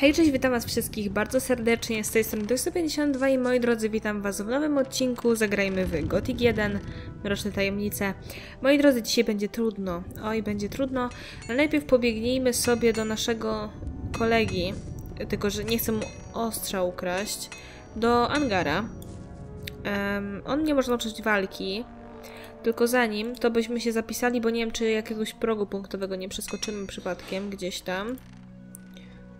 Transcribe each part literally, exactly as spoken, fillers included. Hej, cześć, witam was wszystkich bardzo serdecznie, z tej strony dwieście pięćdziesiąt dwa i moi drodzy, witam was w nowym odcinku, zagrajmy w Gothic jeden, Mroczne tajemnice. Moi drodzy, dzisiaj będzie trudno, oj, będzie trudno, ale najpierw pobiegnijmy sobie do naszego kolegi, tylko że nie chcę mu ostrza ukraść, do Angara. Um, on nie może nauczyć walki, tylko zanim to byśmy się zapisali, bo nie wiem, czy jakiegoś progu punktowego nie przeskoczymy przypadkiem gdzieś tam.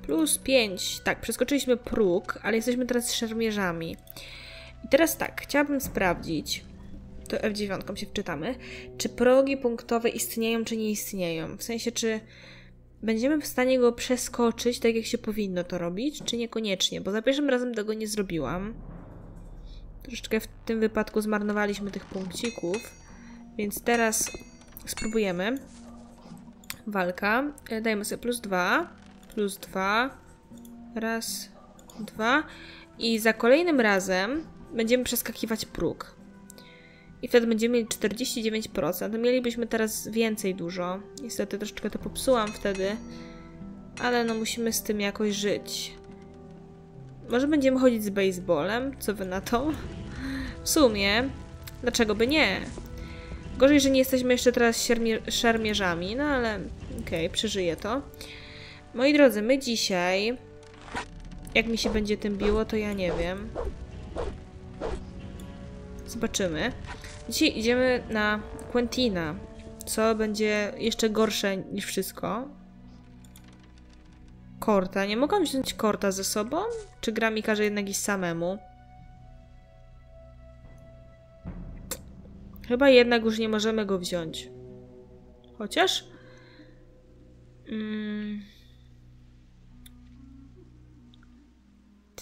plus pięć. Tak, przeskoczyliśmy próg, ale jesteśmy teraz szermierzami. I teraz tak, chciałabym sprawdzić, to F dziewięć się wczytamy, czy progi punktowe istnieją, czy nie istnieją. W sensie, czy będziemy w stanie go przeskoczyć, tak jak się powinno to robić, czy niekoniecznie, bo za pierwszym razem tego nie zrobiłam. Troszeczkę w tym wypadku zmarnowaliśmy tych punkcików, więc teraz spróbujemy. Walka. Dajmy sobie plus dwa. plus dwa, raz, dwa i za kolejnym razem będziemy przeskakiwać próg i wtedy będziemy mieli czterdzieści dziewięć procent, mielibyśmy teraz więcej dużo, niestety troszeczkę to popsułam wtedy, ale no musimy z tym jakoś żyć. Może będziemy chodzić z baseballem, co wy na to? W sumie, dlaczego by nie? Gorzej, że nie jesteśmy jeszcze teraz szermierzami, no ale okej, okay, przeżyję to. Moi drodzy, my dzisiaj, jak mi się będzie tym biło, to ja nie wiem. Zobaczymy. Dzisiaj idziemy na Quentina, co będzie jeszcze gorsze niż wszystko. Korda. Nie mogłam wziąć Korda ze sobą? Czy gra mi każe jednak iść samemu? Chyba jednak już nie możemy go wziąć. Chociaż... Mm...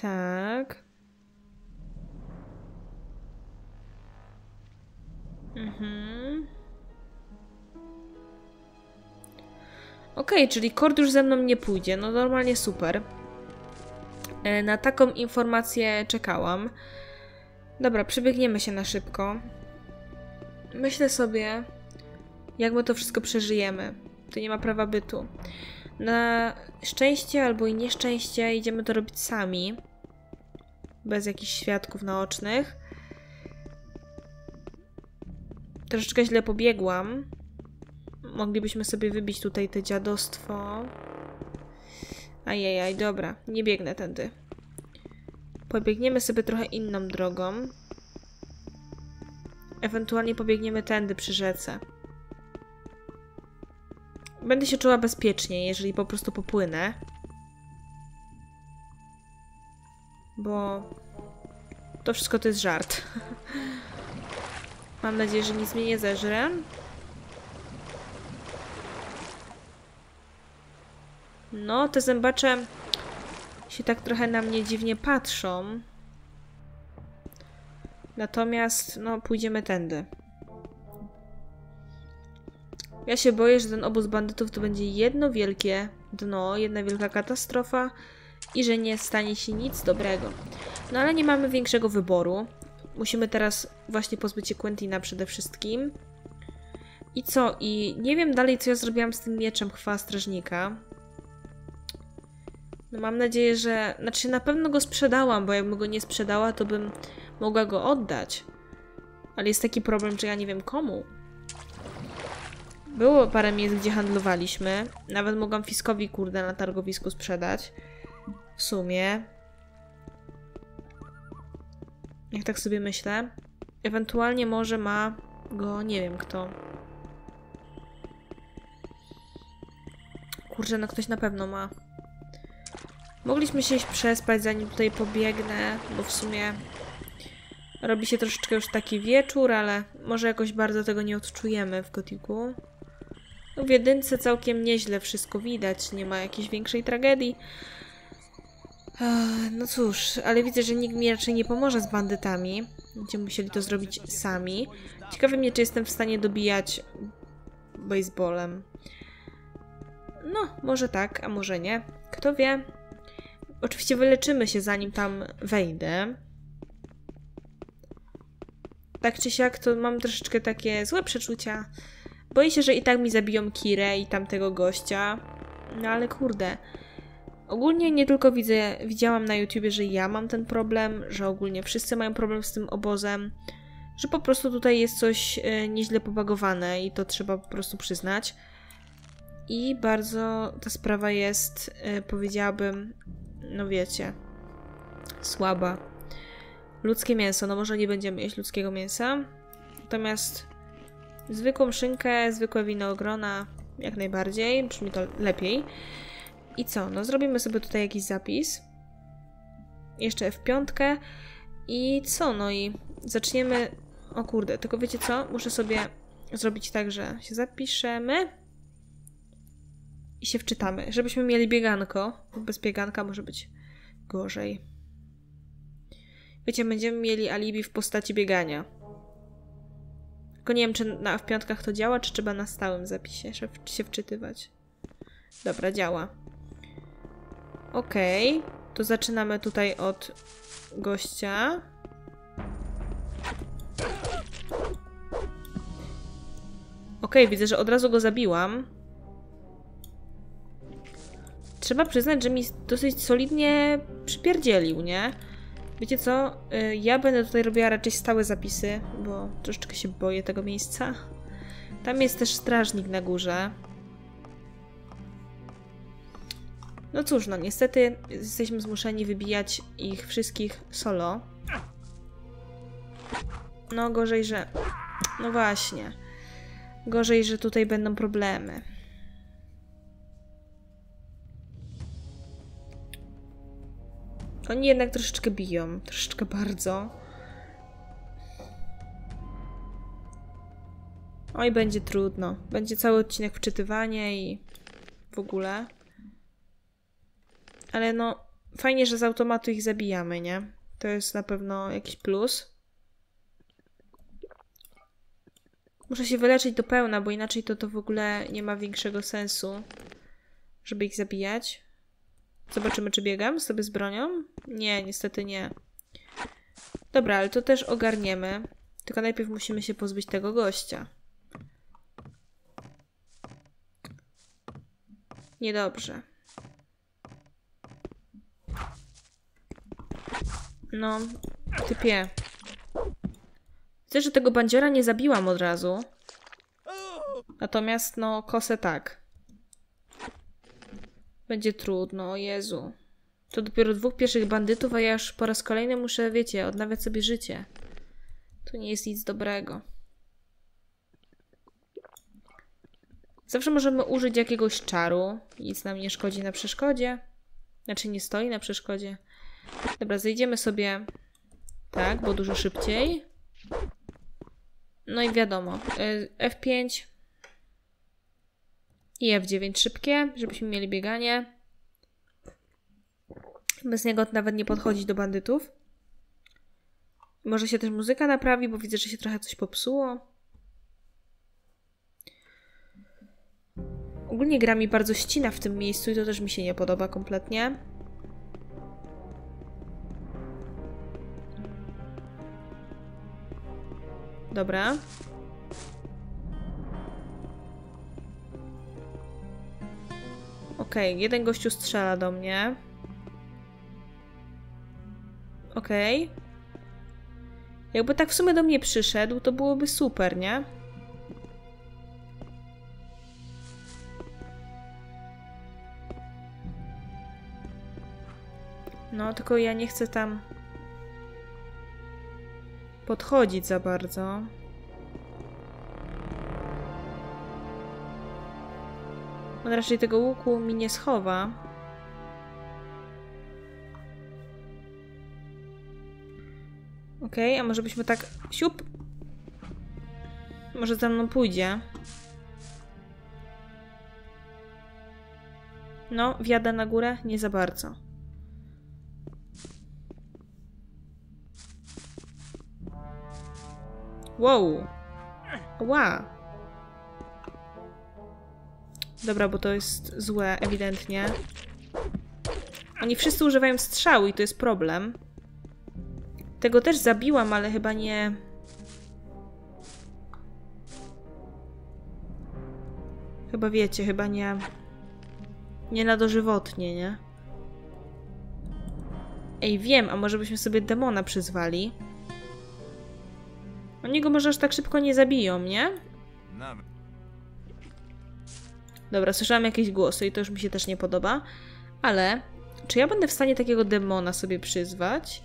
Tak. Mhm. Okej, okay, czyli Kord już ze mną nie pójdzie. No normalnie super. Na taką informację czekałam. Dobra, przebiegniemy się na szybko. Myślę sobie, jak my to wszystko przeżyjemy. To nie ma prawa bytu. Na szczęście albo i nieszczęście idziemy to robić sami. Bez jakichś świadków naocznych. Troszeczkę źle pobiegłam. Moglibyśmy sobie wybić tutaj te dziadostwo. Ajajaj, dobra. Nie biegnę tędy. Pobiegniemy sobie trochę inną drogą. Ewentualnie pobiegniemy tędy przy rzece. Będę się czuła bezpiecznie, jeżeli po prostu popłynę. Bo... to wszystko to jest żart. Mam nadzieję, że nic mnie nie zeżre. No, te zębacze się tak trochę na mnie dziwnie patrzą. Natomiast, no, pójdziemy tędy. Ja się boję, że ten obóz bandytów to będzie jedno wielkie dno, jedna wielka katastrofa i że nie stanie się nic dobrego. No ale nie mamy większego wyboru. Musimy teraz właśnie pozbyć się Quentina przede wszystkim. I co? I nie wiem dalej, co ja zrobiłam z tym mieczem chwa strażnika. No mam nadzieję, że... Znaczy na pewno go sprzedałam, bo jakbym go nie sprzedała, to bym mogła go oddać. Ale jest taki problem, że ja nie wiem komu. Było parę miejsc, gdzie handlowaliśmy. Nawet mogłam Fiskowi, kurde, na targowisku sprzedać. W sumie. Jak tak sobie myślę. Ewentualnie może ma go, nie wiem kto. Kurczę, no ktoś na pewno ma. Mogliśmy się iść przespać, zanim tutaj pobiegnę, bo w sumie robi się troszeczkę już taki wieczór, ale może jakoś bardzo tego nie odczujemy w Gothicu. W jedynce całkiem nieźle wszystko widać, nie ma jakiejś większej tragedii. No cóż, ale widzę, że nikt mi raczej nie pomoże z bandytami. Będziemy musieli to zrobić sami. Ciekawe mnie, czy jestem w stanie dobijać baseballem. No, może tak, a może nie. Kto wie? Oczywiście wyleczymy się, zanim tam wejdę. Tak czy siak, to mam troszeczkę takie złe przeczucia. Boję się, że i tak mi zabiją Kirę i tamtego gościa. No ale kurde. Ogólnie nie tylko widzę, widziałam na YouTubie, że ja mam ten problem, że ogólnie wszyscy mają problem z tym obozem, że po prostu tutaj jest coś nieźle pobagowane i to trzeba po prostu przyznać. I bardzo ta sprawa jest, powiedziałabym, no wiecie, słaba. Ludzkie mięso, no może nie będziemy jeść ludzkiego mięsa, natomiast zwykłą szynkę, zwykłe winogrona jak najbardziej, brzmi to lepiej. I co? No zrobimy sobie tutaj jakiś zapis. Jeszcze F pięć. I co? No i zaczniemy... O kurde, tylko wiecie co? Muszę sobie zrobić tak, że się zapiszemy i się wczytamy. Żebyśmy mieli bieganko. Bez bieganka może być gorzej. Wiecie, będziemy mieli alibi w postaci biegania. Tylko nie wiem, czy na F pięć to działa, czy trzeba na stałym zapisie się wczytywać. Dobra, działa. Okej, okay, to zaczynamy tutaj od gościa. Okej, okay, widzę, że od razu go zabiłam. Trzeba przyznać, że mi dosyć solidnie przypierdzielił, nie? Wiecie co? Ja będę tutaj robiła raczej stałe zapisy, bo troszeczkę się boję tego miejsca. Tam jest też strażnik na górze. No cóż, no niestety jesteśmy zmuszeni wybijać ich wszystkich solo. No gorzej, że... No właśnie. Gorzej, że tutaj będą problemy. Oni jednak troszeczkę biją. Troszeczkę bardzo. Oj, będzie trudno. Będzie cały odcinek wczytywania i w ogóle... Ale no, fajnie, że z automatu ich zabijamy, nie? To jest na pewno jakiś plus. Muszę się wyleczyć do pełna, bo inaczej to, to w ogóle nie ma większego sensu, żeby ich zabijać. Zobaczymy, czy biegam sobie z bronią. Nie, niestety nie. Dobra, ale to też ogarniemy. Tylko najpierw musimy się pozbyć tego gościa. Niedobrze. No, typie. Widzę, że tego bandziora nie zabiłam od razu. Natomiast, no, kosę tak. Będzie trudno, o Jezu. To dopiero dwóch pierwszych bandytów, a ja już po raz kolejny muszę, wiecie, odnawiać sobie życie. Tu nie jest nic dobrego. Zawsze możemy użyć jakiegoś czaru. Nic nam nie szkodzi na przeszkodzie. Znaczy, nie stoi na przeszkodzie. Dobra, zejdziemy sobie tak, bo dużo szybciej. No i wiadomo, F pięć i F dziewięć szybkie, żebyśmy mieli bieganie. Bez niego nawet nie podchodzić do bandytów. Może się też muzyka naprawi, bo widzę, że się trochę coś popsuło. Ogólnie gra mi bardzo ścina w tym miejscu i to też mi się nie podoba kompletnie. Dobra. Okej, okay, jeden gościu strzela do mnie. Okej. Okay. Jakby tak w sumie do mnie przyszedł, to byłoby super, nie? No, tylko ja nie chcę tam... podchodzić za bardzo. On raczej tego łuku mi nie schowa. Okej, okay, a może byśmy tak... Siup! Może za mną pójdzie. No, wjadę na górę? Nie za bardzo. Wow! Ła! Dobra, bo to jest złe, ewidentnie. Oni wszyscy używają strzału i to jest problem. Tego też zabiłam, ale chyba nie... Chyba wiecie, chyba nie... Nie na dożywotnie, nie? Ej, wiem, a może byśmy sobie demona przyzwali? Oni go może aż tak szybko nie zabiją, nie? Dobra, słyszałam jakieś głosy i to już mi się też nie podoba. Ale czy ja będę w stanie takiego demona sobie przyzwać?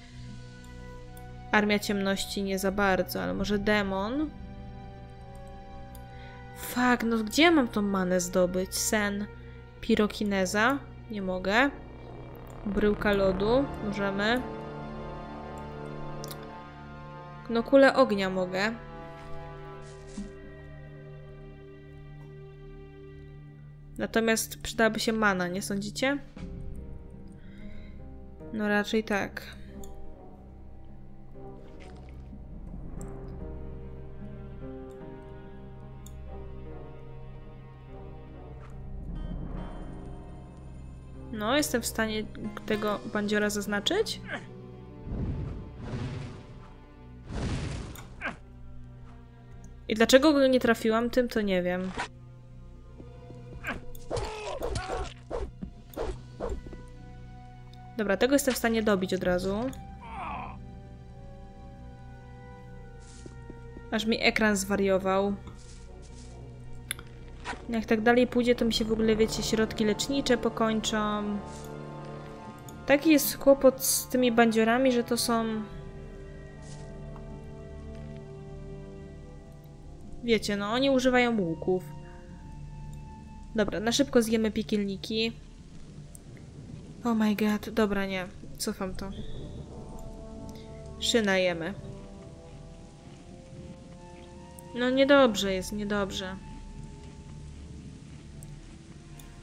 Armia ciemności nie za bardzo, ale może demon? Fuck, no gdzie mam tą manę zdobyć? Sen, pirokineza? Nie mogę. Bryłka lodu? Możemy. No kulę ognia mogę. Natomiast przydałaby się mana, nie sądzicie? No raczej tak. No, jestem w stanie tego bandziora zaznaczyć. I dlaczego go nie trafiłam, tym to nie wiem. Dobra, tego jestem w stanie dobić od razu. Aż mi ekran zwariował. Jak tak dalej pójdzie, to mi się w ogóle, wiecie, środki lecznicze pokończą. Taki jest kłopot z tymi bandziorami, że to są... Wiecie, no oni używają łuków. Dobra, na szybko zjemy piekielniki. Oh my god, dobra, nie. Cofam to. Szyna jemy. No niedobrze jest, niedobrze.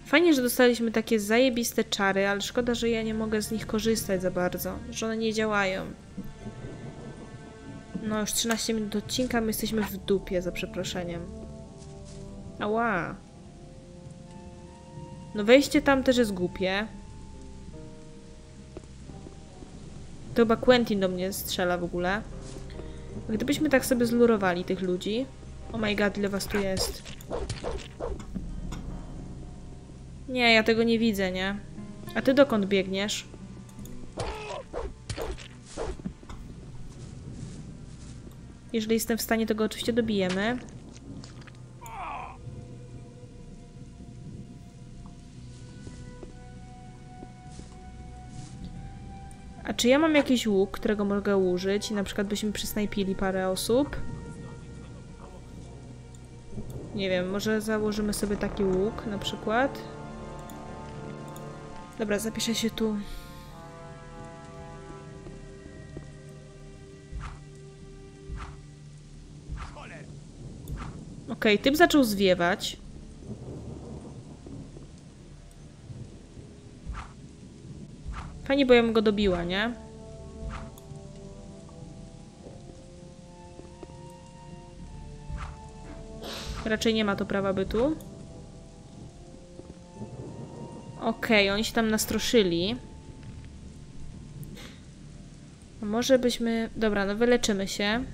Fajnie, że dostaliśmy takie zajebiste czary, ale szkoda, że ja nie mogę z nich korzystać za bardzo. Że one nie działają. No już trzynaście minut odcinka, my jesteśmy w dupie, za przeproszeniem. Ała. No wejście tam też jest głupie. To chyba Quentin do mnie strzela w ogóle. Gdybyśmy tak sobie zlurowali tych ludzi. Oh my god, ile was tu jest. Nie, ja tego nie widzę, nie? A ty dokąd biegniesz? Jeżeli jestem w stanie, to go oczywiście dobijemy. A czy ja mam jakiś łuk, którego mogę użyć? I na przykład byśmy przysnajpili parę osób. Nie wiem, może założymy sobie taki łuk na przykład. Dobra, zapiszę się tu. Okej, okay, typ zaczął zwiewać. Fajnie, bo ja bym go dobiła, nie? Raczej nie ma to prawa bytu. Okej, okay, oni się tam nastroszyli. A może byśmy... Dobra, no wyleczymy się.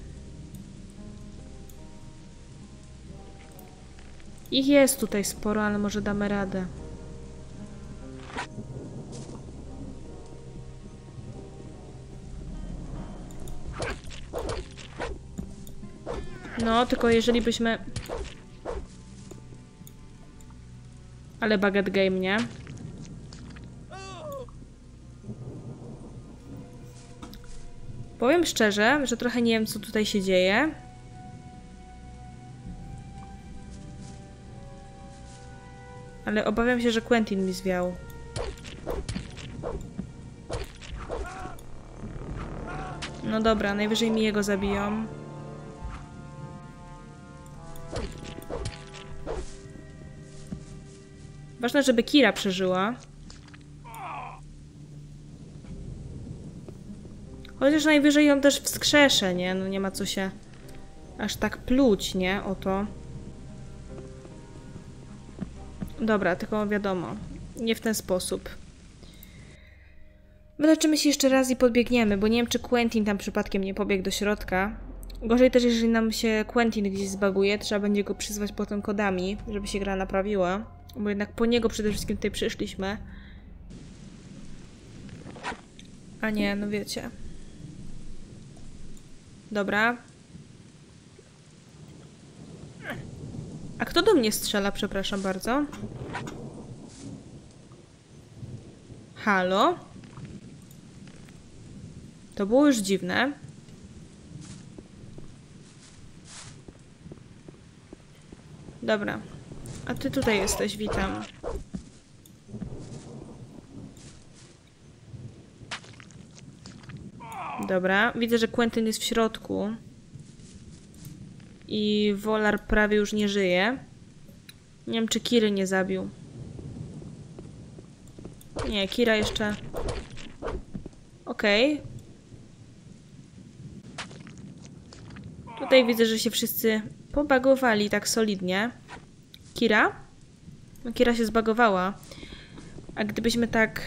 Ich jest tutaj sporo, ale może damy radę. No, tylko jeżeli byśmy... Ale baguette game, nie? Powiem szczerze, że trochę nie wiem, co tutaj się dzieje. Ale obawiam się, że Quentin mi zwiał. No dobra, najwyżej mi jego zabiją. Ważne, żeby Kira przeżyła. Chociaż najwyżej ją też wskrzeszę, nie? No nie ma co się aż tak pluć, nie? O to. Dobra, tylko wiadomo. Nie w ten sposób. Wyleczymy się jeszcze raz i podbiegniemy, bo nie wiem, czy Quentin tam przypadkiem nie pobiegł do środka. Gorzej też, jeżeli nam się Quentin gdzieś zbaguje, trzeba będzie go przyzwać potem kodami, żeby się gra naprawiła. Bo jednak po niego przede wszystkim tutaj przyszliśmy. A nie, no wiecie. Dobra. A kto do mnie strzela, przepraszam bardzo? Halo? To było już dziwne. Dobra. A ty tutaj jesteś, witam. Dobra, widzę, że Quentin jest w środku. I Volar prawie już nie żyje. Nie wiem, czy Kiry nie zabił. Nie, Kira jeszcze... Okej. Okay. Tutaj widzę, że się wszyscy pobagowali tak solidnie. Kira? No, Kira się zbagowała. A gdybyśmy tak...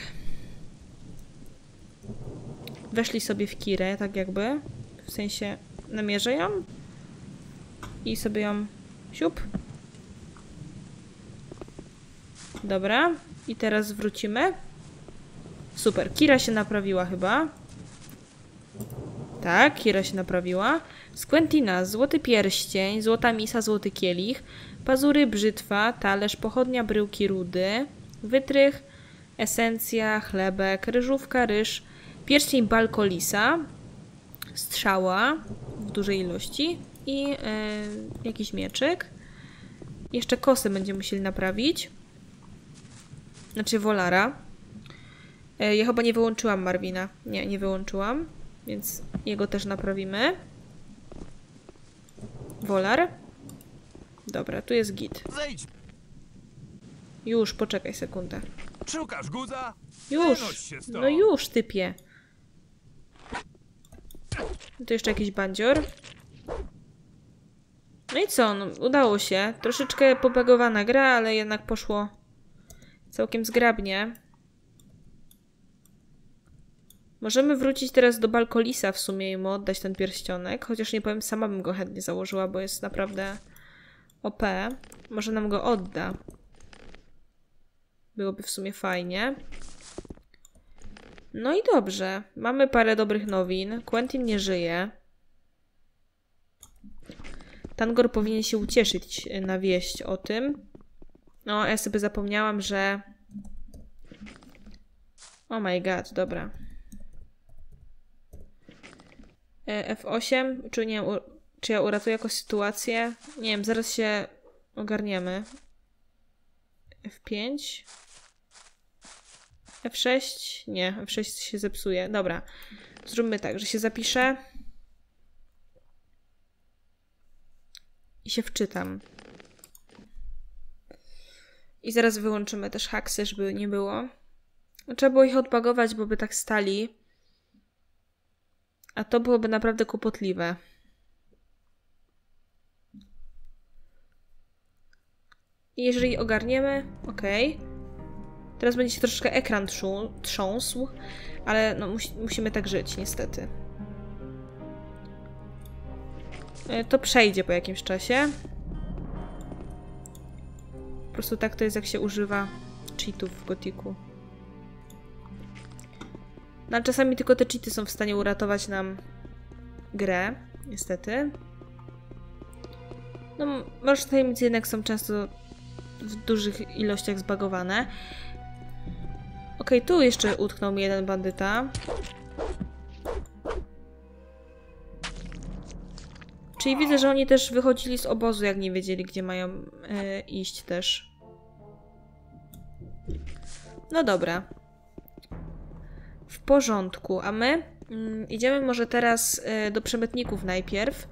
weszli sobie w Kirę, tak jakby. W sensie namierzę ją. I sobie ją... siup. Dobra. I teraz wrócimy. Super. Kira się naprawiła chyba. Tak, Kira się naprawiła. Z Quentina złoty pierścień, złota misa, złoty kielich, pazury, brzytwa, talerz, pochodnia, bryłki rudy, wytrych, esencja, chlebek, ryżówka, ryż, pierścień Balkolisa, strzała w dużej ilości i yy, jakiś mieczyk. Jeszcze kosę będziemy musieli naprawić. Znaczy Volara. Yy, ja chyba nie wyłączyłam Marvina. Nie, nie wyłączyłam. Więc jego też naprawimy. Volar. Dobra, tu jest git. Zejdź. Już, poczekaj sekundę. Szukasz guza? Już. No już, typie. Tu jeszcze jakiś bandzior. No i co? No, udało się. Troszeczkę pobagowana gra, ale jednak poszło całkiem zgrabnie. Możemy wrócić teraz do Balkolisa w sumie i mu oddać ten pierścionek. Chociaż nie powiem, sama bym go chętnie założyła, bo jest naprawdę O P. Może nam go odda. Byłoby w sumie fajnie. No i dobrze. Mamy parę dobrych nowin. Quentin nie żyje. Tangor powinien się ucieszyć na wieść o tym. No, ja sobie zapomniałam, że... Oh my god, dobra. F osiem? Czy, nie, czy ja uratuję jakąś sytuację? Nie wiem, zaraz się ogarniemy. F pięć? F sześć? Nie, F sześć się zepsuje. Dobra, zróbmy tak, że się zapiszę i się wczytam. I zaraz wyłączymy też haksy, żeby nie było. Trzeba było ich odbagować, bo by tak stali. A to byłoby naprawdę kłopotliwe. I jeżeli ogarniemy, ok. Teraz będzie się troszeczkę ekran trząsł, ale no, mus musimy tak żyć, niestety. To przejdzie po jakimś czasie. Po prostu tak to jest, jak się używa cheatów w Gothicu. No, czasami tylko te cheaty są w stanie uratować nam grę, niestety. No, Mroczne tajemnice jednak są często w dużych ilościach zbagowane. Okej, okay, tu jeszcze utknął mi jeden bandyta. Czyli widzę, że oni też wychodzili z obozu, jak nie wiedzieli, gdzie mają yy, iść też. No dobra. W porządku, a my yy, idziemy może teraz yy, do przemytników najpierw.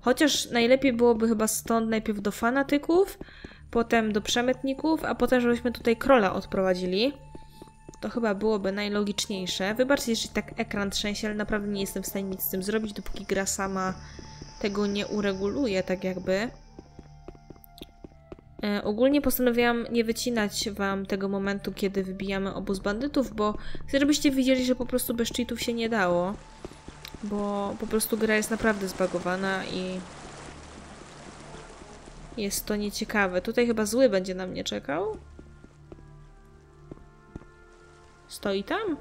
Chociaż najlepiej byłoby chyba stąd najpierw do fanatyków, potem do przemytników, a potem żebyśmy tutaj Kroola odprowadzili. To chyba byłoby najlogiczniejsze. Wybaczcie, jeśli tak ekran trzęsie, ale naprawdę nie jestem w stanie nic z tym zrobić, dopóki gra sama tego nie ureguluje, tak jakby. E, ogólnie postanowiłam nie wycinać wam tego momentu, kiedy wybijamy obóz bandytów, bo chcę, żebyście widzieli, że po prostu bez cheatów się nie dało. Bo po prostu gra jest naprawdę zbagowana i... jest to nieciekawe. Tutaj chyba zły będzie na mnie czekał. Stoi tam?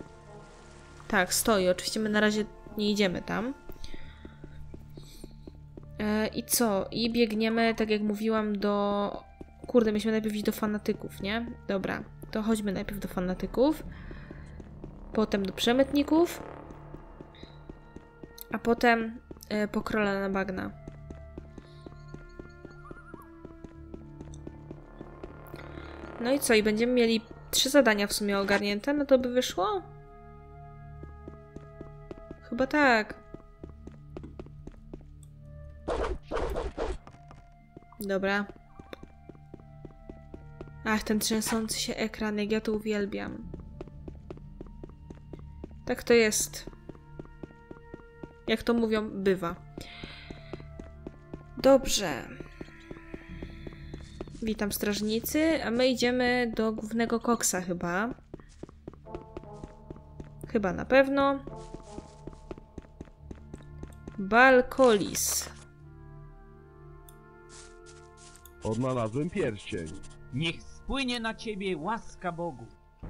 Tak, stoi. Oczywiście my na razie nie idziemy tam. E, I co? I biegniemy, tak jak mówiłam, do... Kurde, myśmy najpierw iść do fanatyków, nie? Dobra, to chodźmy najpierw do fanatyków. Potem do przemytników. A potem e, po Krola na bagna. No i co? I będziemy mieli trzy zadania w sumie ogarnięte. No to by wyszło? Chyba tak. Dobra. Ach, ten trzęsący się ekran, jak ja to uwielbiam. Tak to jest. Jak to mówią, bywa. Dobrze. Witam strażnicy, a my idziemy do głównego koksa chyba. Chyba na pewno. Balkolis. Odnalazłem pierścień. Niech spłynie na ciebie łaska Bogu.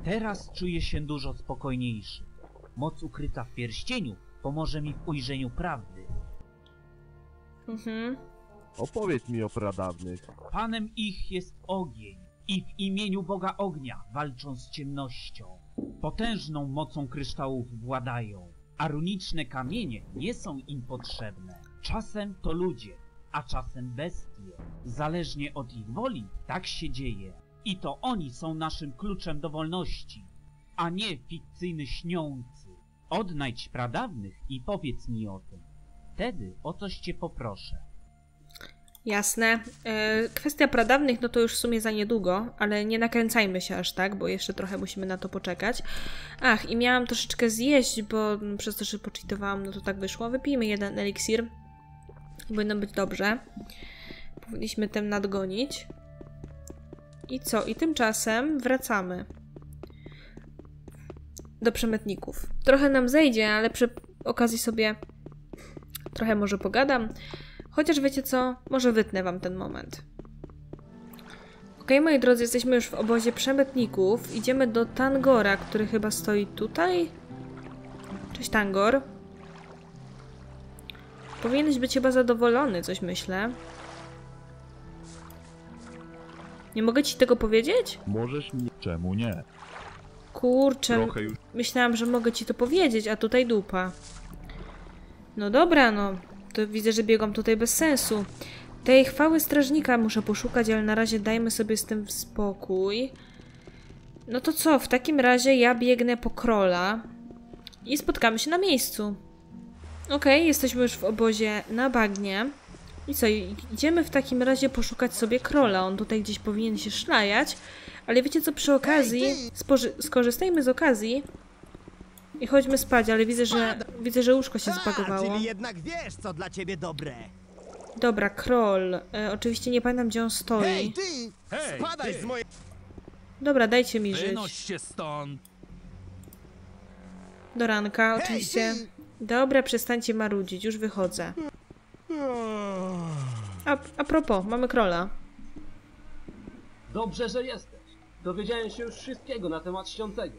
Teraz czuję się dużo spokojniejszy. Moc ukryta w pierścieniu pomoże mi w ujrzeniu prawdy. Mhm. Opowiedz mi o pradawnych. Panem ich jest ogień i w imieniu Boga Ognia walczą z ciemnością. Potężną mocą kryształów władają, a runiczne kamienie nie są im potrzebne. Czasem to ludzie, a czasem bestie. Zależnie od ich woli tak się dzieje. I to oni są naszym kluczem do wolności, a nie fikcyjny śniący. Odnajdź pradawnych i powiedz mi o tym. Wtedy o coś cię poproszę. Jasne. Yy, kwestia pradawnych, no to już w sumie za niedługo, ale nie nakręcajmy się aż tak, bo jeszcze trochę musimy na to poczekać. Ach, i miałam troszeczkę zjeść, bo przez to, że poczytowałam, no to tak wyszło. Wypijmy jeden eliksir. Powinno być dobrze. Powinniśmy tym nadgonić. I co? I tymczasem wracamy do przemytników. Trochę nam zejdzie, ale przy okazji sobie trochę może pogadam. Chociaż wiecie co? Może wytnę wam ten moment. Ok, moi drodzy, jesteśmy już w obozie przemytników. Idziemy do Tangora, który chyba stoi tutaj. Cześć, Tangor. Powinieneś być chyba zadowolony, coś myślę. Nie mogę ci tego powiedzieć? Możesz mi... Czemu nie? Kurczę, myślałam, że mogę ci to powiedzieć, a tutaj dupa. No dobra, no. To widzę, że biegam tutaj bez sensu. Tej chwały strażnika muszę poszukać, ale na razie dajmy sobie z tym spokój. No to co? W takim razie ja biegnę po Krola i spotkamy się na miejscu. Okej, okay, jesteśmy już w obozie na bagnie. I co? Idziemy w takim razie poszukać sobie Krola. On tutaj gdzieś powinien się szlajać. Ale wiecie co? Przy okazji skorzystajmy z okazji i chodźmy spać, ale widzę, że widzę, że łóżko się zbagowało. Czyli jednak wiesz, co dla ciebie dobre. Dobra, Kroll. E, oczywiście nie pamiętam, gdzie on stoi. Hej, ty! Hej, spadaj ty! Z mojej... Dobra, dajcie mi żyć. Wynoś się stąd. Do ranka, oczywiście. Hej, dobra, przestańcie marudzić, już wychodzę. A, a propos, mamy Krolla. Dobrze, że jesteś. Dowiedziałem się już wszystkiego na temat śniącego.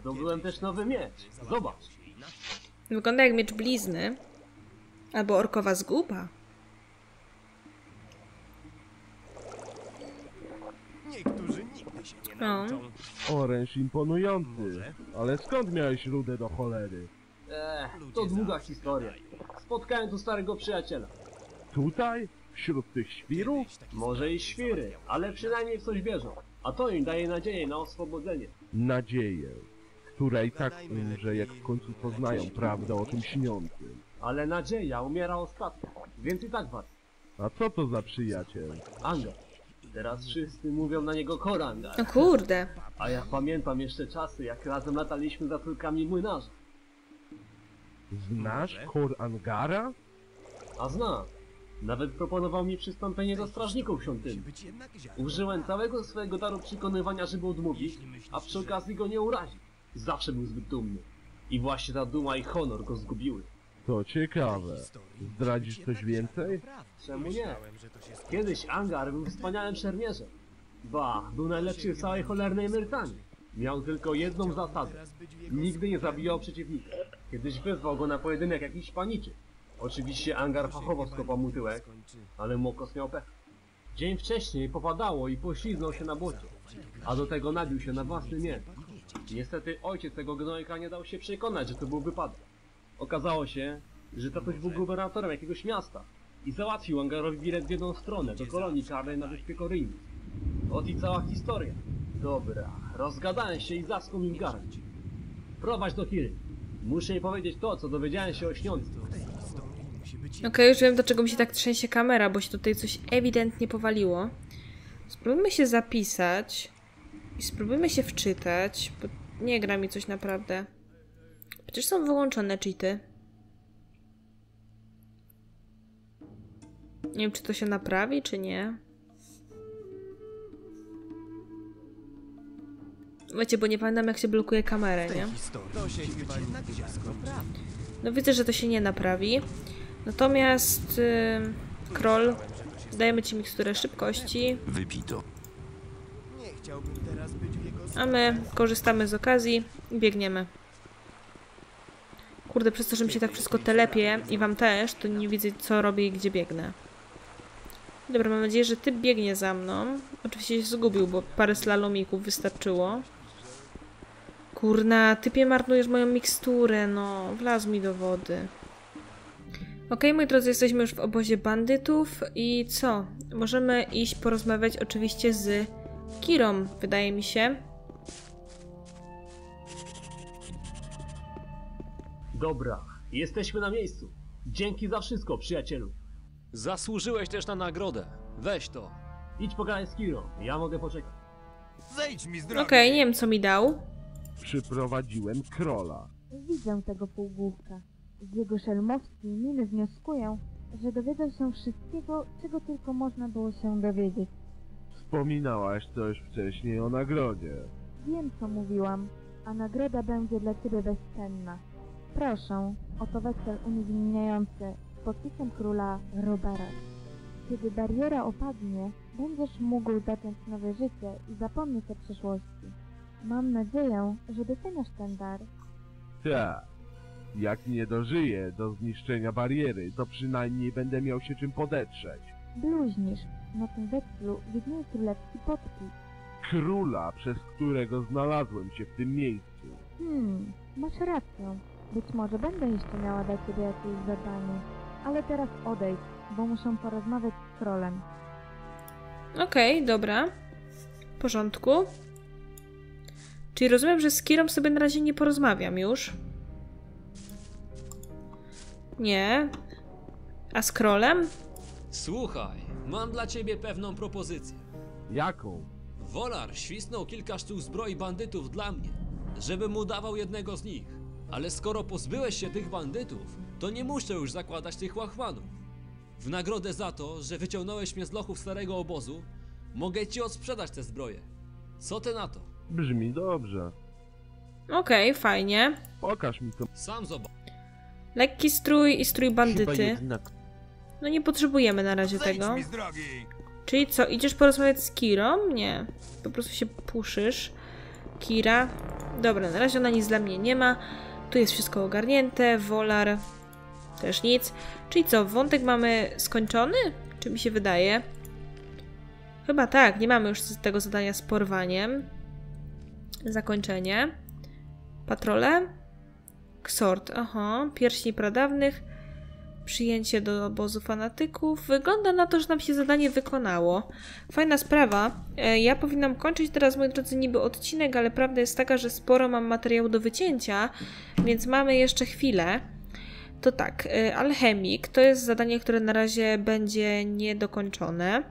Zdobyłem też nowy miecz. Zobacz. Wygląda jak miecz blizny. Albo orkowa zguba. Niektórzy nigdy się nie nauczą. Oręż imponujący. Ale skąd miałeś rudę do cholery? Eee, to długa historia. Spotkałem tu starego przyjaciela. Tutaj? Wśród tych świrów? Może i świry, ale przynajmniej w coś wierzą. A to im daje nadzieję na oswobodzenie. Nadzieję, której tak umrze, jak w końcu poznają prawdę o tym śniącym. Ale nadzieja umiera ostatnio, więc i tak warto. A co to za przyjaciel? Angara. Teraz wszyscy mówią na niego Korangar. No kurde. A ja pamiętam jeszcze czasy, jak razem lataliśmy za córkami młynarza. Znasz Korangara? A znam. Nawet proponował mi przystąpienie do strażników świątyni. Użyłem całego swojego daru przekonywania, żeby odmówić, a przy okazji go nie urazić. Zawsze był zbyt dumny. I właśnie ta duma i honor go zgubiły. To ciekawe. Zdradzisz coś więcej? Czemu nie? Kiedyś Angar był wspaniałym szermierzem. Ba, był najlepszy w całej cholernej Myrtanii. Miał tylko jedną zasadę. Nigdy nie zabijał przeciwnika. Kiedyś wezwał go na pojedynek jakiś paniczy. Oczywiście Angar fachowo skopał mu tyłek, ale Mokos miał pech. Dzień wcześniej popadało i pośliznął się na błocie, a do tego nabił się na własny mięs. Niestety ojciec tego gnojka nie dał się przekonać, że to był wypadek. Okazało się, że tatuś był gubernatorem jakiegoś miasta i załatwił Angarowi bilet w jedną stronę do kolonii czarnej na wyspie Koryjni. Ot i cała historia. Dobra, rozgadałem się i zaschł mi w gardzie. Prowadź do Kiry. Muszę jej powiedzieć to, co dowiedziałem się o śniącu. Okej, okay, już wiem, dlaczego mi się tak trzęsie kamera, bo się tutaj coś ewidentnie powaliło. Spróbujmy się zapisać i spróbujmy się wczytać, bo nie gra mi coś naprawdę. Przecież są wyłączone cheaty. Nie wiem, czy to się naprawi, czy nie. Wiecie, bo nie pamiętam, jak się blokuje kamerę, nie? No widzę, że to się nie naprawi. Natomiast yy, Krool, dajemy ci miksturę szybkości. Wypito. A my korzystamy z okazji i biegniemy. Kurde, przez to, że mi się tak wszystko telepie i wam też, to nie widzę, co robię i gdzie biegnę. Dobra, mam nadzieję, że ty biegnie za mną. Oczywiście się zgubił, bo parę slalomików wystarczyło. Kurna, typie, marnujesz moją miksturę, no. Wlazł mi do wody. Okej, moi drodzy, jesteśmy już w obozie bandytów i co? Możemy iść porozmawiać oczywiście z Kirą, wydaje mi się. Dobra, jesteśmy na miejscu. Dzięki za wszystko, przyjacielu. Zasłużyłeś też na nagrodę. Weź to. Idź pogadaj z Kirą, ja mogę poczekać. Zejdź mi z drogi. Okej, nie wiem, co mi dał. Przyprowadziłem Kroola. Widzę tego półgłówka. Z jego szelmowskiej miny wnioskuję, że dowiedział się wszystkiego, czego tylko można było się dowiedzieć. Wspominałaś coś wcześniej o nagrodzie. Wiem, co mówiłam, a nagroda będzie dla ciebie bezcenna. Proszę o to wesel uniewinniający z podpisem króla Robara. Kiedy bariera opadnie, będziesz mógł zacząć nowe życie i zapomnieć o przeszłości. Mam nadzieję, że doceniasz ten dar. Tak. Jak nie dożyję do zniszczenia bariery, to przynajmniej będę miał się czym podetrzeć. Bluźnisz. Na tym wekslu widnieje królewski podpis. Króla, przez którego znalazłem się w tym miejscu. Hmm, masz rację. Być może będę jeszcze miała dla ciebie jakieś zadanie. Ale teraz odejdź, bo muszę porozmawiać z królem. Okej, okay, dobra. W porządku. Czyli rozumiem, że z Kirą sobie na razie nie porozmawiam już. Nie. A z Kroolem? Słuchaj, mam dla ciebie pewną propozycję. Jaką? Volar świsnął kilka sztuk zbroi bandytów dla mnie, żebym mu dawał jednego z nich. Ale skoro pozbyłeś się tych bandytów, to nie muszę już zakładać tych łachmanów. W nagrodę za to, że wyciągnąłeś mnie z lochów starego obozu, mogę ci odsprzedać te zbroje. Co ty na to? Brzmi dobrze. Okej, okay, fajnie. Pokaż mi to. Sam zobacz. Lekki strój i strój bandyty. No nie potrzebujemy na razie tego. Czyli co, idziesz porozmawiać z Kirą? Nie. Po prostu się puszysz. Kira. Dobra, na razie ona nic dla mnie nie ma. Tu jest wszystko ogarnięte. Volar. Też nic. Czyli co, wątek mamy skończony? Czy mi się wydaje? Chyba tak. Nie mamy już tego zadania z porwaniem. Zakończenie. Patrole. Ksort, aha, pierśni pradawnych, przyjęcie do obozu fanatyków. Wygląda na to, że nam się zadanie wykonało. Fajna sprawa. Ja powinnam kończyć teraz, moi drodzy, niby odcinek, ale prawda jest taka, że sporo mam materiału do wycięcia, więc mamy jeszcze chwilę. To tak, alchemik to jest zadanie, które na razie będzie niedokończone.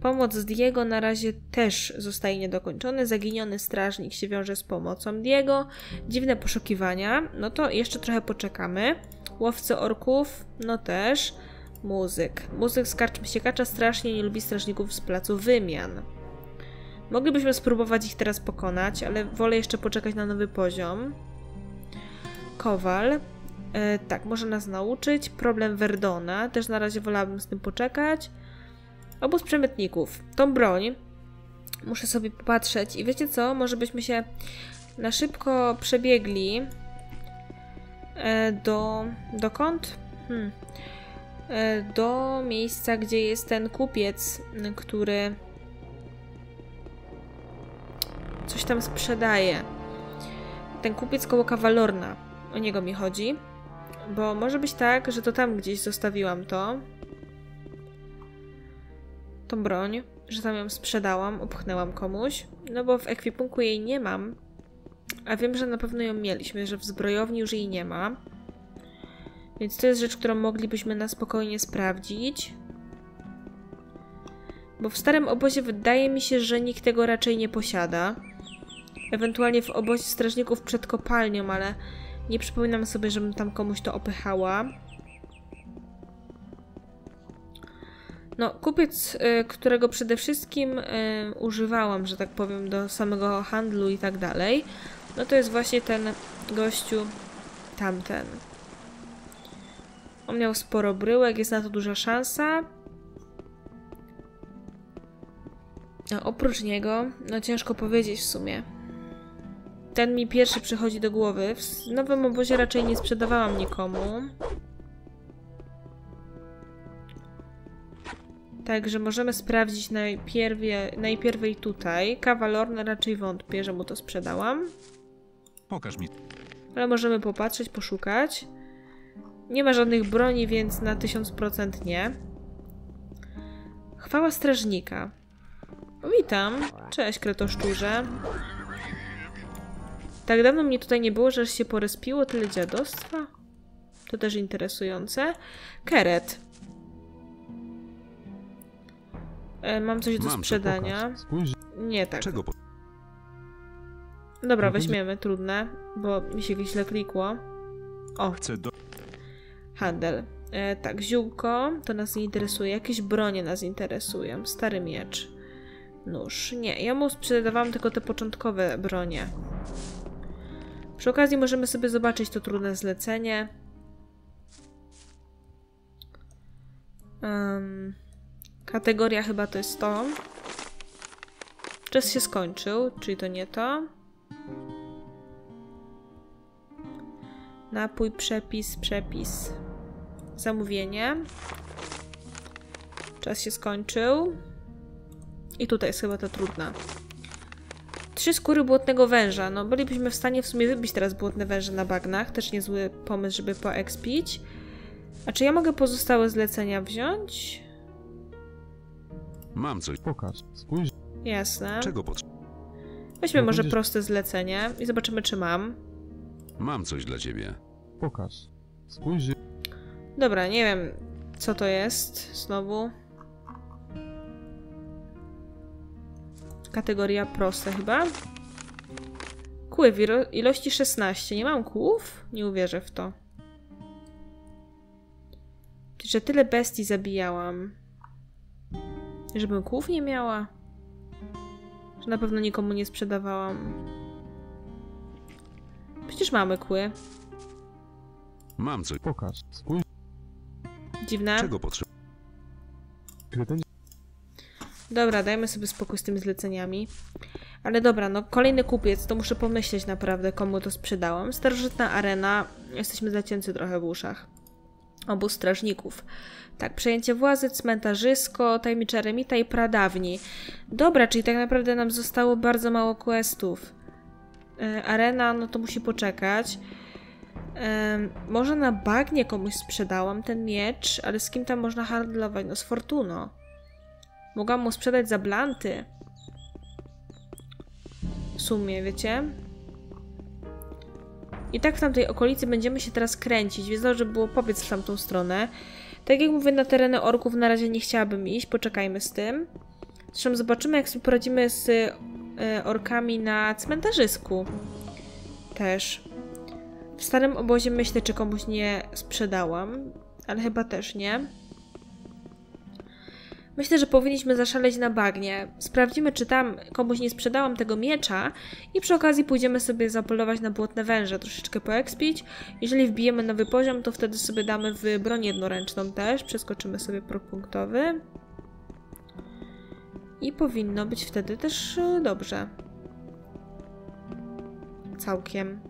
Pomoc z Diego na razie też zostaje niedokończony. Zaginiony strażnik się wiąże z pomocą Diego. Dziwne poszukiwania. No to jeszcze trochę poczekamy. Łowcy orków. No też. Muzyk. Muzyk skarczmy się kacza strasznie. Nie lubi strażników z placu wymian. Moglibyśmy spróbować ich teraz pokonać, ale wolę jeszcze poczekać na nowy poziom. Kowal. E, tak, może nas nauczyć. Problem Verdona. Też na razie wolałabym z tym poczekać. Obóz przemytników. Tą broń Muszę sobie popatrzeć. I wiecie co? Może byśmy się na szybko przebiegli do... dokąd? Hmm. Do miejsca, gdzie jest ten kupiec, który coś tam sprzedaje. Ten kupiec koło Kawalorna. O niego mi chodzi. Bo może być tak, że to tam gdzieś zostawiłam to. Tą broń. Że tam ją sprzedałam, upchnęłam komuś. No bo w ekwipunku jej nie mam. A wiem, że na pewno ją mieliśmy, że w zbrojowni już jej nie ma. Więc to jest rzecz, którą moglibyśmy na spokojnie sprawdzić. Bo w starym obozie wydaje mi się, że nikt tego raczej nie posiada. Ewentualnie w obozie strażników przed kopalnią, ale nie przypominam sobie, żebym tam komuś to opychała. No, kupiec, którego przede wszystkim y, używałam, że tak powiem, do samego handlu i tak dalej, no to jest właśnie ten gościu tamten. On miał sporo bryłek, jest na to duża szansa. A oprócz niego, no ciężko powiedzieć w sumie. Ten mi pierwszy przychodzi do głowy. W nowym obozie raczej nie sprzedawałam nikomu. Także możemy sprawdzić najpierwej tutaj. Kawalorna raczej wątpię, że mu to sprzedałam. Pokaż mi. Ale możemy popatrzeć, poszukać. Nie ma żadnych broni, więc na tysiąc procent nie. Chwała strażnika. Witam. Cześć, Kretoszczurze. Tak dawno mnie tutaj nie było, że się porespiło tyle dziadostwa. To też interesujące. Keret. E, mam coś do mam sprzedania. Nie tak. Czego? Dobra, weźmiemy. Trudne, bo mi się źle klikło. O. Handel. E, tak, ziółko. To nas nie interesuje. Jakieś bronie nas interesują. Stary miecz. Nóż. Nie, ja mu sprzedawałam tylko te początkowe bronie. Przy okazji możemy sobie zobaczyć to trudne zlecenie. Um, kategoria chyba to jest to. Czas się skończył, czyli to nie to. Napój, przepis, przepis. Zamówienie. Czas się skończył. I tutaj jest chyba ta trudna. Trzy skóry błotnego węża. No, bylibyśmy w stanie w sumie wybić teraz błotne węże na bagnach. Też niezły pomysł, żeby poekspić. A czy ja mogę pozostałe zlecenia wziąć? Mam coś. Pokaż. Spójrz. Jasne. Czego potrzeba? Weźmy no, może będziesz... proste zlecenie i zobaczymy, czy mam. Mam coś dla ciebie. Pokaż. Spójrz. Dobra, nie wiem, co to jest. Znowu. Kategoria proste chyba. Kły w ilości szesnaście. Nie mam kłów? Nie uwierzę w to. Że tyle bestii zabijałam. Żebym kłów nie miała. Że na pewno nikomu nie sprzedawałam. Przecież mamy kły. Mam coś. Pokaż. Dziwne. Czego potrzeba? Dobra, dajmy sobie spokój z tymi zleceniami. Ale dobra, no kolejny kupiec, to muszę pomyśleć naprawdę, komu to sprzedałam. Starożytna arena, jesteśmy zacięci trochę w uszach. Obóz strażników. Tak, przejęcie władzy, cmentarzysko, tajemniczy eremita i pradawni. Dobra, czyli tak naprawdę nam zostało bardzo mało questów. Yy, arena, no to musi poczekać. Yy, może na bagnie komuś sprzedałam ten miecz, ale z kim tam można handlować? No z Fortuną. Mogłam mu sprzedać za blanty. W sumie, wiecie? I tak w tamtej okolicy będziemy się teraz kręcić. Wiedziałam, że było pobiec w tamtą stronę. Tak jak mówię, na tereny orków na razie nie chciałabym iść. Poczekajmy z tym. Zresztą zobaczymy, jak sobie poradzimy z orkami na cmentarzysku. Też. W starym obozie myślę, czy komuś nie sprzedałam. Ale chyba też nie. Myślę, że powinniśmy zaszaleć na bagnie. Sprawdzimy, czy tam komuś nie sprzedałam tego miecza i przy okazji pójdziemy sobie zapolować na błotne węże, troszeczkę poekspić. Jeżeli wbijemy nowy poziom, to wtedy sobie damy w broń jednoręczną też. Przeskoczymy sobie próg punktowy. i powinno być wtedy też dobrze. Całkiem.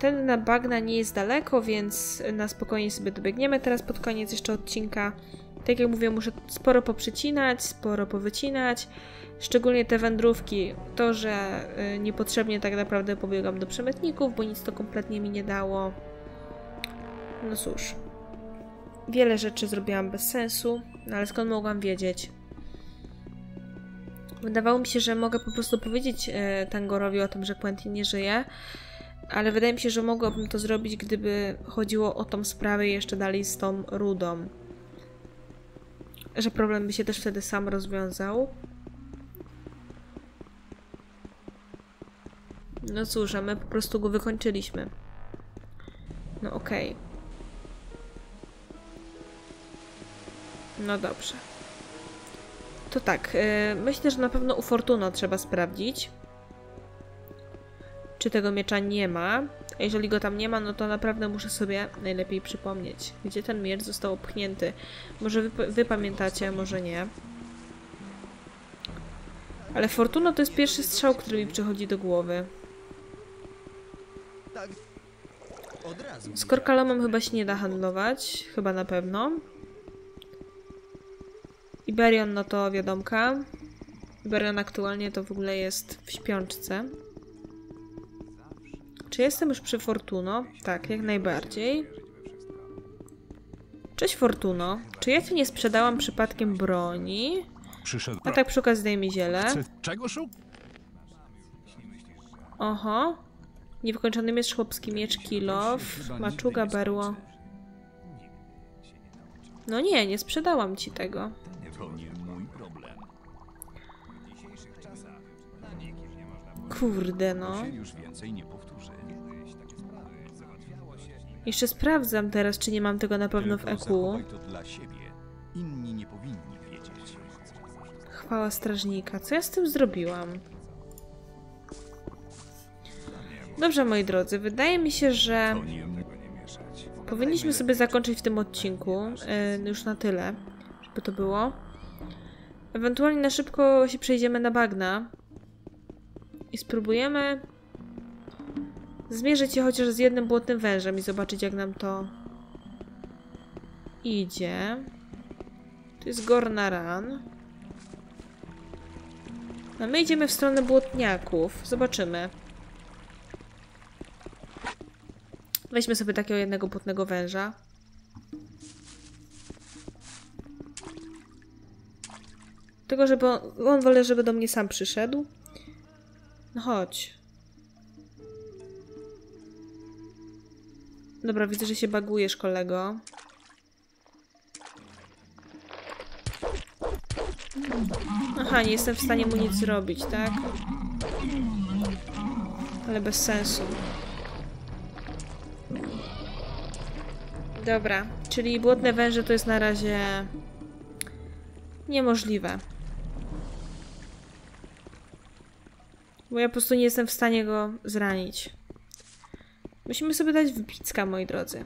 Ten na bagna nie jest daleko, więc na spokojnie sobie dobiegniemy teraz pod koniec jeszcze odcinka. Tak jak mówię, muszę sporo poprzecinać, sporo powycinać. Szczególnie te wędrówki. To, że niepotrzebnie tak naprawdę pobiegam do przemytników, bo nic to kompletnie mi nie dało. No cóż. Wiele rzeczy zrobiłam bez sensu, no ale skąd mogłam wiedzieć? Wydawało mi się, że mogę po prostu powiedzieć Tangorowi o tym, że Quentin nie żyje, ale wydaje mi się, że mogłabym to zrobić, gdyby chodziło o tą sprawę jeszcze dalej z tą rudą. Że problem by się też wtedy sam rozwiązał. No cóż, a my po prostu go wykończyliśmy. No okej. Okay. No dobrze. To tak, yy, myślę, że na pewno u Fortuna trzeba sprawdzić, czy tego miecza nie ma. A jeżeli go tam nie ma, no to naprawdę muszę sobie najlepiej przypomnieć, gdzie ten miecz został opchnięty. Może wy, wy pamiętacie, może nie. Ale Fortuna to jest pierwszy strzał, który mi przychodzi do głowy. Z Korkalamą chyba się nie da handlować, chyba na pewno. Iberion, no to wiadomka. Iberion aktualnie to w ogóle jest w śpiączce. Czy jestem już przy Fortuno? Tak, jak najbardziej. Cześć Fortuno. Czy ja ci nie sprzedałam przypadkiem broni? A tak przy okazji daj mi ziele. Czego szukasz? Oho. Niewykończony miecz chłopski, miecz kilof, maczuga, berło. No nie, nie sprzedałam ci tego. Kurde no. Jeszcze sprawdzam teraz, czy nie mam tego na pewno w E Q. Chwała strażnika. Co ja z tym zrobiłam? Dobrze, moi drodzy. Wydaje mi się, że powinniśmy sobie zakończyć w tym odcinku. Yy, już na tyle, żeby to było. Ewentualnie na szybko się przejdziemy na bagna. I spróbujemy zmierzyć się chociaż z jednym błotnym wężem i zobaczyć, jak nam to idzie. To jest Gorn Aran. A my idziemy w stronę błotniaków. Zobaczymy. Weźmy sobie takiego jednego błotnego węża. Tylko, żeby on, on wolę, żeby do mnie sam przyszedł. No chodź. Dobra, widzę, że się bagujesz, kolego. Aha, nie jestem w stanie mu nic zrobić, tak? Ale bez sensu. Dobra, czyli błotne węże to jest na razie niemożliwe. Bo ja po prostu nie jestem w stanie go zranić. Musimy sobie dać wbicka, moi drodzy.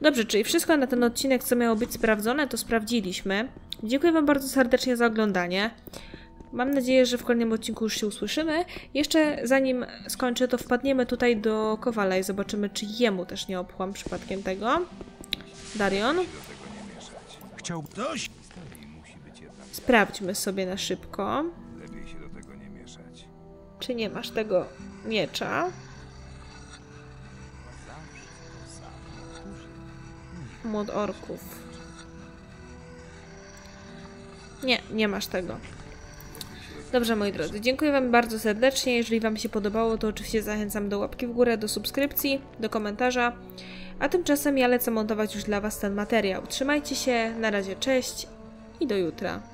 Dobrze, czyli wszystko na ten odcinek, co miało być sprawdzone, to sprawdziliśmy. Dziękuję wam bardzo serdecznie za oglądanie. Mam nadzieję, że w kolejnym odcinku już się usłyszymy. Jeszcze zanim skończę, to wpadniemy tutaj do Kowala i zobaczymy, czy jemu też nie opłam przypadkiem tego. Darion. Sprawdźmy sobie na szybko. Czy nie masz tego miecza? Młot orków. Nie, nie masz tego. Dobrze, moi drodzy, dziękuję wam bardzo serdecznie. Jeżeli wam się podobało, to oczywiście zachęcam do łapki w górę, do subskrypcji, do komentarza. A tymczasem ja lecę montować już dla was ten materiał. Trzymajcie się, na razie, cześć i do jutra.